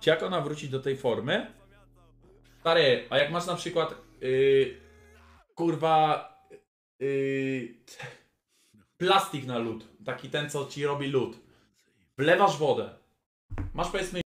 Czy jak ona wróci do tej formy? Stary, a jak masz na przykład kurwa plastik na lód, taki ten co ci robi lód, wlewasz wodę, masz powiedzmy